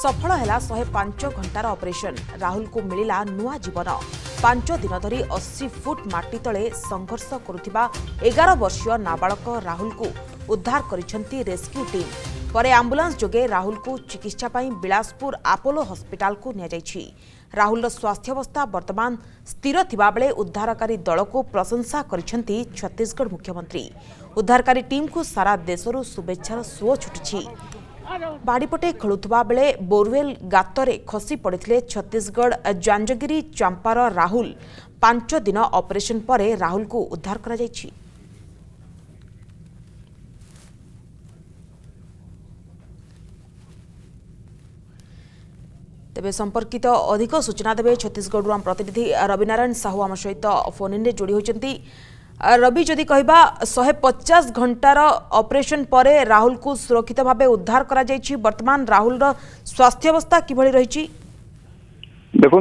सफल है 105 घंटार ऑपरेशन। राहुल को मिला नुआ जीवन। 5 दिन धरी 80 फुट माटी तले संघर्ष करुवा 11 वर्षीय नाबालक राहुल को उद्धार करिसेंती रेस्क्यू टीम। पर एम्बुलेंस जोगे राहुल को चिकित्सा पाई बिलासपुर अपोलो हॉस्पिटल को निया जायछि। राहुल स्वास्थ्यावस्था वर्तमान स्थिर थिबा बेले उद्धारकारी दल को प्रशंसा करिसेंती छत्तीसगढ़ मुख्यमंत्री। उद्धारकारी टीम को सारा देशरू शुभेच्छार सुओ छुटिछि। बाड़ीपटे खेलुवा बेले बोरवेल गातरे खसी पड़े छत्तीसगढ़ जांजगीरी चंपार राहुल। 5 दिन ऑपरेशन पर राहुल को उद्धार करा जायछि। तेज संपर्कित अधिक सूचना देवे छत्तीसगढ़ आम प्रतिनिधि रविनारायण साहू आम सहित फोन इन जोड़ी होती। रवि जदि कहबा 150 घंटार ऑपरेशन पर राहुल को सुरक्षित भाव उद्धार करा जायछि। वर्तमान राहुल स्वास्थ्यावस्था किभली रही देखु।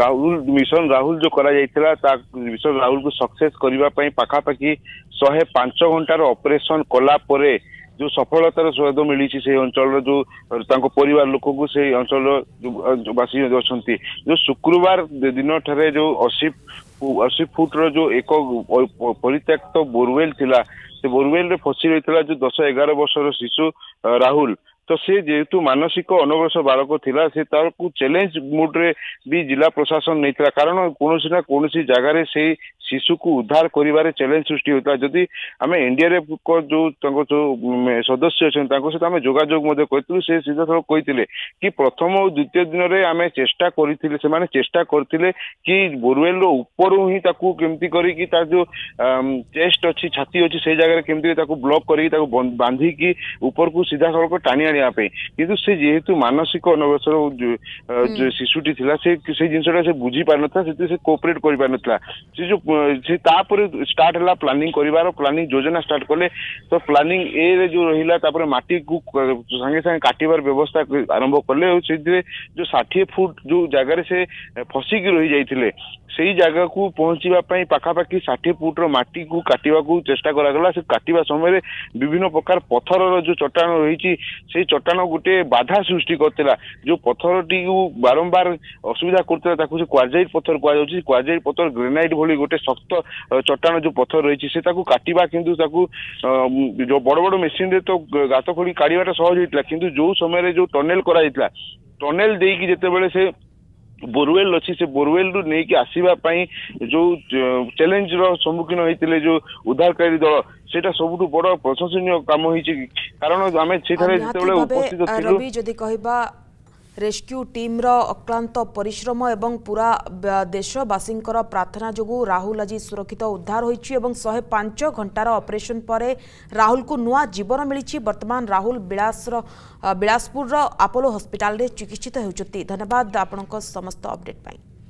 राहुल मिशन राहुल जो करा जाइथिला मिशन राहुल को सक्सेस करिबा पई पाखापाखि 105 घंटार ऑपरेशन कला परे जो सफलतार स्वाद मिली से अंचल जो परिवार लोक को से अंचल वासी अच्छा जो शुक्रवार दिन ठारे जो 80 फुट्र जो एक परित्यक्त बोरवेल थिला से बोरवेल रे फसी रही था जो 10-11 वर्षर शिशु राहुल। तो से जेहेतु मानसिक अनवरस बालक थिला से तार को चैलेंज मूड रे भी जिला प्रशासन नहीं था कारण कौनसी ना कौनसी जगह से शिशु को उद्धार करिवारे चैलेंज सृष्टि होता। जदि आम एनडीआरएफ को जो सदस्य अच्छा सहित आम जोजोग कही से सीधा साल कही कि प्रथम और द्वितीय दिन में आम चेष्टा कर चेष्टा करते कि बोरवेल ऊपर ही केमती करी जो चेस्ट अच्छी छाती अच्छी से जगह केमती ब्लॉक कर बांधिकी ऊपर को सीधा साल टाणी आने कि से जेहेतु मानसिक अनवसर शिशुटी था से जिनसा से बुझी पार ना से कोऑपरेट कर पार ना से जो स्टार्ट है प्लानिंग करिवार प्लानिंग योजना स्टार्ट कले तो प्लानिंग ए रे जो रहिला तापर माटी को संगे संगे काटिबार व्यवस्था आरंभ कले जो 60 फुट जो जगह से फसिक रही जाइथिले सही जगह को पहुंचीबा पई पाखापाखि 60 फुट्र माटी को काटिबा को चेष्टा करागला। से काटिबा समय विभिन्न प्रकार पत्थर जो चट्टान रही से चट्टान गोटे बाधा सृष्टि करथिला जो पत्थरटी को बारंबार असुविधा करथिला ताकू से क्वार्जाइट पत्थर कहा जाउछि। क्वार्जाइट पत्थर ग्रेनाइट भली गोटे सख्त चट्टान जो पत्थर रही से काटिबा किंतु जो बड़ बड़ मेसीन रे तो गात खोली काढ़ीबाटा सहज होइतला किंतु जो समय रे जो टनेल करा जाइतला टनेल देइकि जेतेबेले से बोरवेल अच्छी से बोरवेल रु नहीं आसवाई जो चैलेंज सम्मुखीन होते जो उद्धारकारी दल से सब बड़ प्रशंसन कम हो कारण आम से रवि जदि कहबा रेस्क्यू टीम रो अक्लांत परिश्रम एवं पूरा देशवासी प्रार्थना जोगु राहुल आज सुरक्षित उद्धार होइछि एवं 105 घंटार ऑपरेशन पर राहुल को नुआ जीवन मिली। वर्तमान राहुल बिलासपुर अपोलो हॉस्पिटल रे चिकित्सित होउछथि। धन्यवाद आपनक समस्त अपडेट पाई।